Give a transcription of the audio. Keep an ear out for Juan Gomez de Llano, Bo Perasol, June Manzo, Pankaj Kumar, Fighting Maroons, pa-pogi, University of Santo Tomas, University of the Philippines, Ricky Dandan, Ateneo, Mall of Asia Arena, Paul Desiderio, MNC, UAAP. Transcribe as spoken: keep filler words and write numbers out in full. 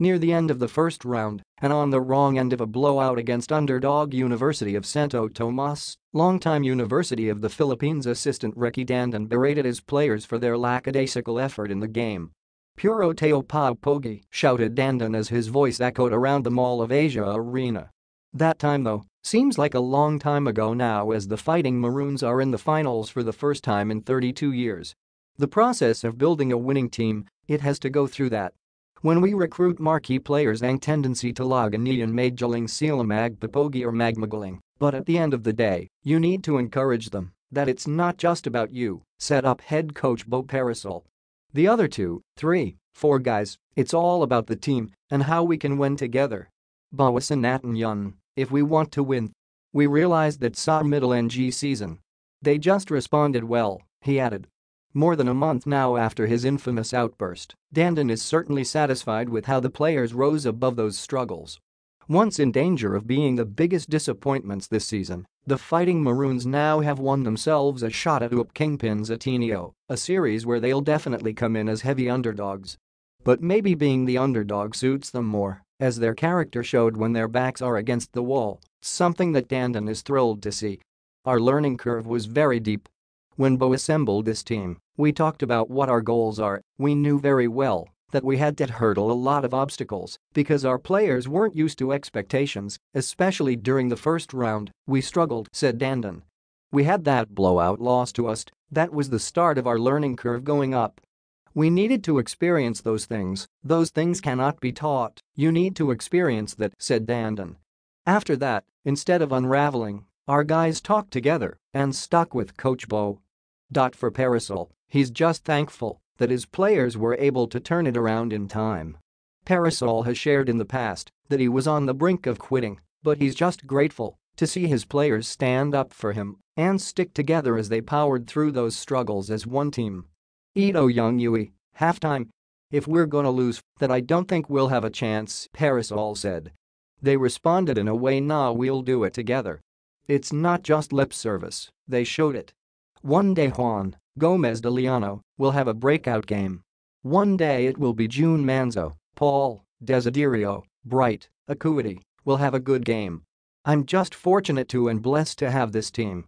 near the end of the first round and on the wrong end of a blowout against underdog University of Santo Tomas. Longtime University of the Philippines assistant Ricky Dandan berated his players for their lackadaisical effort in the game. "Puro teo pa pogi," shouted Dandan as his voice echoed around the Mall of Asia Arena. That time, though, seems like a long time ago now, as the Fighting Maroons are in the finals for the first time in thirty-two years. The process of building a winning team, it has to go through that. "When we recruit marquee players ang tendency to log a niyan magjaling sila magpapogi or magmagaling, but at the end of the day, you need to encourage them that it's not just about you," set up head coach Bo Perasol. "The other two, three, four guys, it's all about the team and how we can win together. Bawasan natin yun, if we want to win. We realized that sa middle ng season. They just responded well," he added. More than a month now after his infamous outburst, Dandan is certainly satisfied with how the players rose above those struggles. Once in danger of being the biggest disappointments this season, the Fighting Maroons now have won themselves a shot at U A A P Kingpins Ateneo, a series where they'll definitely come in as heavy underdogs. But maybe being the underdog suits them more, as their character showed when their backs are against the wall, something that Dandan is thrilled to see. "Our learning curve was very deep. When Bo assembled this team, we talked about what our goals are. We knew very well that we had to hurdle a lot of obstacles because our players weren't used to expectations, especially during the first round. We struggled," said Dandan. "We had that blowout loss to us. That was the start of our learning curve going up. We needed to experience those things. Those things cannot be taught. You need to experience that," said Dandan. "After that, instead of unraveling, our guys talked together and stuck with Coach Bo." For Perasol, he's just thankful that his players were able to turn it around in time. Perasol has shared in the past that he was on the brink of quitting, but he's just grateful to see his players stand up for him and stick together as they powered through those struggles as one team. Ito Young Yui, halftime. "If we're gonna lose, that I don't think we'll have a chance," Perasol said. They responded in a way, "Nah, we'll do it together." It's not just lip service, they showed it. "One day Juan Gomez de Llano will have a breakout game. One day it will be June Manzo, Paul, Desiderio, Bright, Acuity, will have a good game. I'm just fortunate to and blessed to have this team